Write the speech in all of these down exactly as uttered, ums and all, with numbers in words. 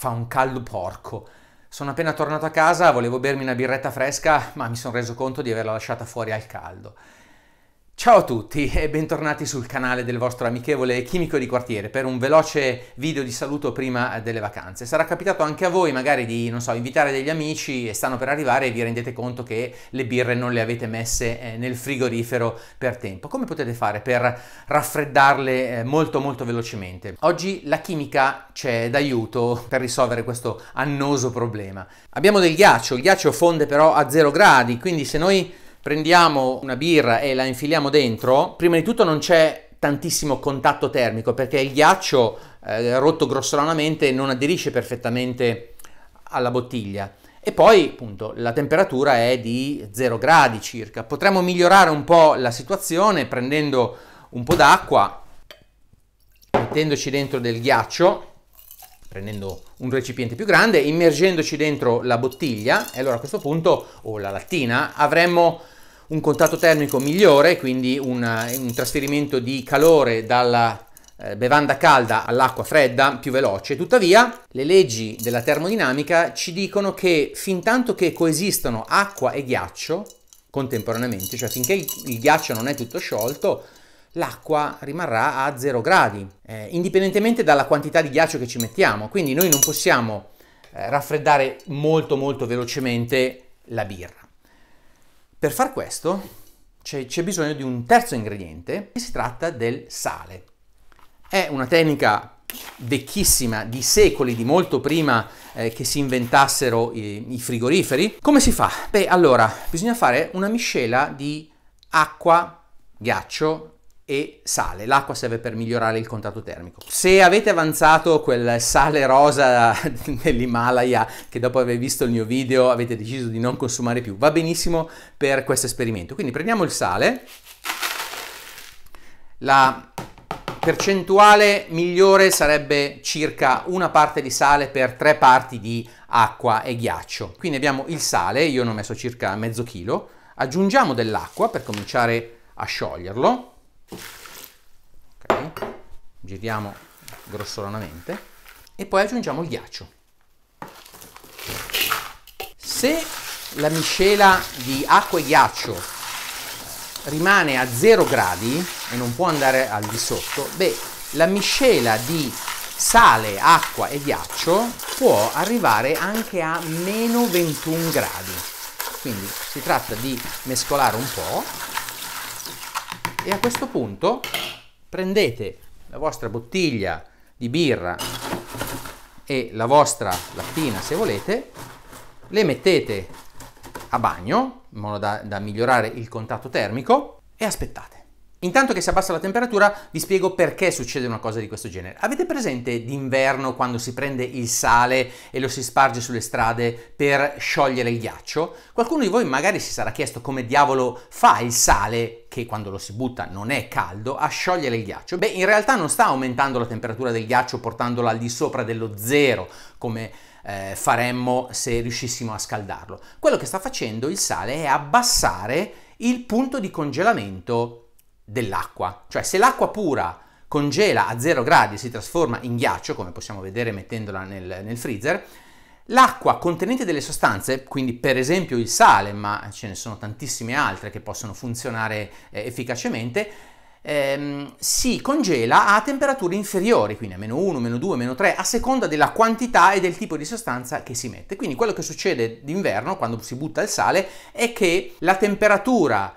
fa un caldo porco. Sono appena tornato a casa, volevo bermi una birretta fresca, ma mi sono reso conto di averla lasciata fuori al caldo. Ciao a tutti e bentornati sul canale del vostro amichevole chimico di quartiere per un veloce video di saluto prima delle vacanze. Sarà capitato anche a voi magari di, non so, invitare degli amici e stanno per arrivare e vi rendete conto che le birre non le avete messe nel frigorifero per tempo. Come potete fare per raffreddarle molto molto velocemente? Oggi la chimica c'è d'aiuto per risolvere questo annoso problema. Abbiamo del ghiaccio, il ghiaccio fonde però a zero gradi, quindi se noi prendiamo una birra e la infiliamo dentro, prima di tutto non c'è tantissimo contatto termico perché il ghiaccio eh, rotto grossolanamente non aderisce perfettamente alla bottiglia, e poi appunto la temperatura è di zero gradi circa. Potremmo migliorare un po' la situazione prendendo un po' d'acqua, mettendoci dentro del ghiaccio, prendendo un recipiente più grande, immergendoci dentro la bottiglia, e allora a questo punto, o la lattina, avremmo un contatto termico migliore, quindi una, un trasferimento di calore dalla eh, bevanda calda all'acqua fredda più veloce. Tuttavia le leggi della termodinamica ci dicono che fintanto che coesistono acqua e ghiaccio contemporaneamente, cioè finché il, il ghiaccio non è tutto sciolto, l'acqua rimarrà a zero gradi, eh, indipendentemente dalla quantità di ghiaccio che ci mettiamo. Quindi noi non possiamo eh, raffreddare molto molto velocemente la birra. Per far questo c'è bisogno di un terzo ingrediente, e si tratta del sale. È una tecnica vecchissima, di secoli, di molto prima eh, che si inventassero i, i frigoriferi. Come si fa? Beh, allora, bisogna fare una miscela di acqua, ghiaccio e sale. L'acqua serve per migliorare il contatto termico. Se avete avanzato quel sale rosa dell'Himalaya che dopo aver visto il mio video avete deciso di non consumare più, va benissimo per questo esperimento. Quindi prendiamo il sale, la percentuale migliore sarebbe circa una parte di sale per tre parti di acqua e ghiaccio. Quindi abbiamo il sale, io ne ho messo circa mezzo chilo, aggiungiamo dell'acqua per cominciare a scioglierlo. Okay. Giriamo grossolanamente e poi aggiungiamo il ghiaccio. Se la miscela di acqua e ghiaccio rimane a zero gradi e non può andare al di sotto, beh, la miscela di sale, acqua e ghiaccio può arrivare anche a meno ventuno gradi. Quindi si tratta di mescolare un po'. E a questo punto prendete la vostra bottiglia di birra e la vostra lattina, se volete, le mettete a bagno in modo da, da migliorare il contatto termico e aspettate. Intanto che si abbassa la temperatura vi spiego perché succede una cosa di questo genere. Avete presente d'inverno quando si prende il sale e lo si sparge sulle strade per sciogliere il ghiaccio? Qualcuno di voi magari si sarà chiesto come diavolo fa il sale, che quando lo si butta non è caldo, a sciogliere il ghiaccio. Beh, in realtà non sta aumentando la temperatura del ghiaccio portandola al di sopra dello zero come eh, faremmo se riuscissimo a scaldarlo. Quello che sta facendo il sale è abbassare il punto di congelamento dell'acqua, cioè se l'acqua pura congela a zero gradi e si trasforma in ghiaccio, come possiamo vedere mettendola nel, nel freezer, l'acqua contenente delle sostanze, quindi per esempio il sale, ma ce ne sono tantissime altre che possono funzionare eh, efficacemente, ehm, si congela a temperature inferiori, quindi a meno uno, meno due, meno tre, a seconda della quantità e del tipo di sostanza che si mette. Quindi quello che succede d'inverno quando si butta il sale è che la temperatura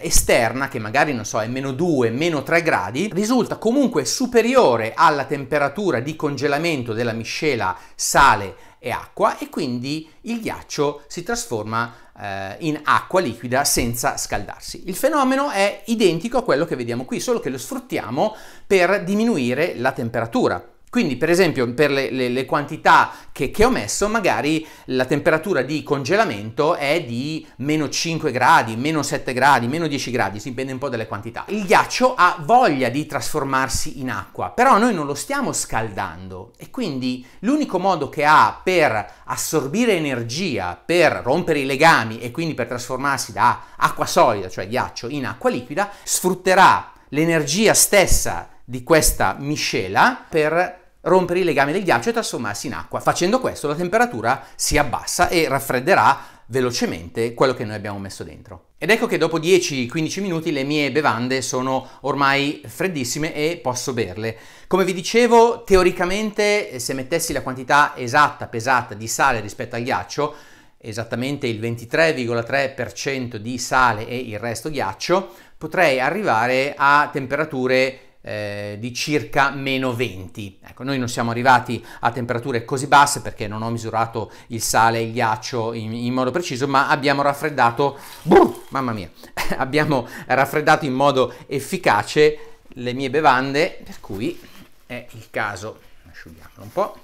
esterna, che magari non so è meno due, meno tre gradi, risulta comunque superiore alla temperatura di congelamento della miscela sale e acqua, e quindi il ghiaccio si trasforma eh, in acqua liquida senza scaldarsi. Il fenomeno è identico a quello che vediamo qui, solo che lo sfruttiamo per diminuire la temperatura. Quindi per esempio per le, le, le quantità che, che ho messo, magari la temperatura di congelamento è di meno cinque gradi, meno sette gradi, meno dieci gradi, si dipende un po' dalle quantità. Il ghiaccio ha voglia di trasformarsi in acqua, però noi non lo stiamo scaldando, e quindi l'unico modo che ha per assorbire energia, per rompere i legami e quindi per trasformarsi da acqua solida, cioè ghiaccio, in acqua liquida, sfrutterà l'energia stessa di questa miscela per rompere i legami del ghiaccio e trasformarsi in acqua. Facendo questo la temperatura si abbassa e raffredderà velocemente quello che noi abbiamo messo dentro. Ed ecco che dopo dieci quindici minuti le mie bevande sono ormai freddissime e posso berle. Come vi dicevo, teoricamente se mettessi la quantità esatta pesata di sale rispetto al ghiaccio, esattamente il ventitré virgola tre per cento di sale e il resto ghiaccio, potrei arrivare a temperature Eh, di circa meno venti. Ecco, noi non siamo arrivati a temperature così basse perché non ho misurato il sale e il ghiaccio in, in modo preciso, ma abbiamo raffreddato, brrr, mamma mia, abbiamo raffreddato in modo efficace le mie bevande, per cui è il caso, asciughiamolo un po'.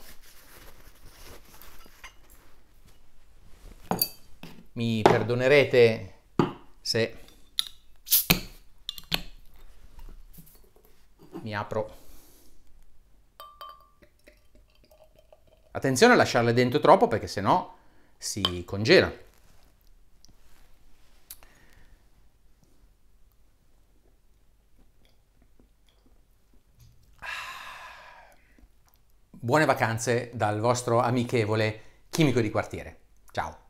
Mi perdonerete se mi apro. Attenzione a lasciarle dentro troppo perché sennò si congela. Buone vacanze dal vostro amichevole chimico di quartiere. Ciao.